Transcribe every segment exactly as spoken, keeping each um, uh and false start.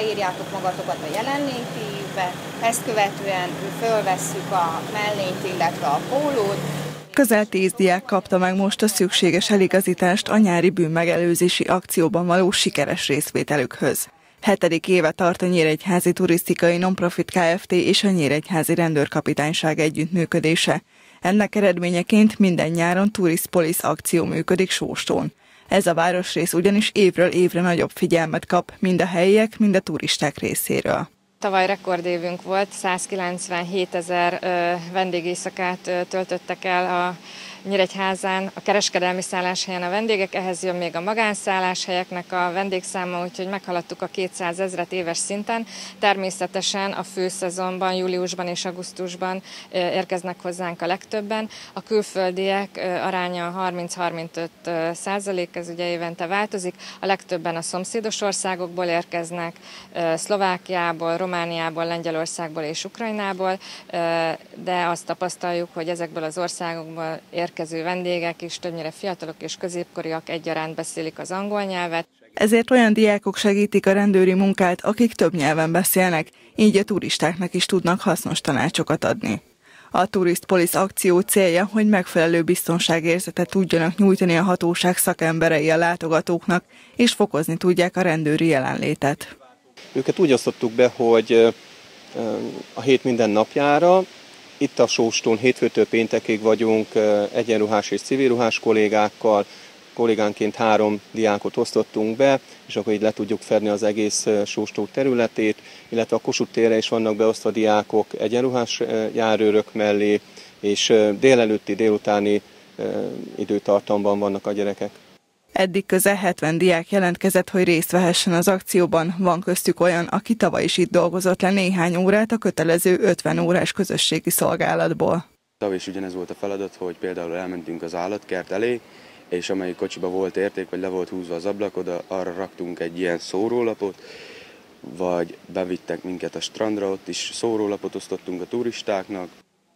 beírjátok magatokat a jelenlétívbe, ezt követően fölvesszük a mellényt, illetve a pólót. Közel tíz diák kapta meg most a szükséges eligazítást a nyári bűnmegelőzési akcióban való sikeres részvételükhöz. Hetedik éve tart a Nyíregyházi Turisztikai Nonprofit Kft. És a Nyíregyházi Rendőrkapitányság együttműködése. Ennek eredményeként minden nyáron Tourist Police akció működik Sóstón. Ez a városrész ugyanis évről évre nagyobb figyelmet kap, mind a helyiek, mind a turisták részéről. Tavaly rekordévünk volt, százkilencvenhétezer vendégéjszakát töltöttek el a Nyíregyházán, a kereskedelmi szálláshelyen a vendégek, ehhez jön még a magánszálláshelyeknek a vendégszáma, úgyhogy meghaladtuk a kétszázezret éves szinten. Természetesen a főszezonban, júliusban és augusztusban érkeznek hozzánk a legtöbben. A külföldiek aránya harminc-harmincöt százalék, ez ugye évente változik. A legtöbben a szomszédos országokból érkeznek, Szlovákiából, Romániából, Lengyelországból és Ukrajnából, de azt tapasztaljuk, hogy ezekből az országokból érkező vendégek is, többnyire fiatalok és középkoriak egyaránt beszélik az angol nyelvet. Ezért olyan diákok segítik a rendőri munkát, akik több nyelven beszélnek, így a turistáknak is tudnak hasznos tanácsokat adni. A Tourist Police akció célja, hogy megfelelő biztonságérzetet tudjanak nyújtani a hatóság szakemberei a látogatóknak, és fokozni tudják a rendőri jelenlétet. Őket úgy osztottuk be, hogy a hét minden napjára, itt a Sóstón hétfőtől péntekig vagyunk egyenruhás és civilruhás kollégákkal, kollégánként három diákot osztottunk be, és akkor így le tudjuk fedni az egész Sóstó területét, illetve a Kossuth térre is vannak beosztva diákok egyenruhás járőrök mellé, és délelőtti, délutáni időtartamban vannak a gyerekek. Eddig közel hetven diák jelentkezett, hogy részt vehessen az akcióban. Van köztük olyan, aki tavaly is itt dolgozott le néhány órát a kötelező ötven órás közösségi szolgálatból. Tavaly is ugyanez volt a feladat, hogy például elmentünk az állatkert elé, és amelyik kocsiba volt érték, vagy le volt húzva az ablak, oda arra raktunk egy ilyen szórólapot, vagy bevittek minket a strandra, ott is szórólapot osztottunk a turistáknak.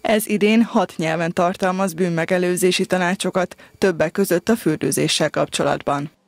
Ez idén hat nyelven tartalmaz bűnmegelőzési tanácsokat, többek között a fürdőzéssel kapcsolatban.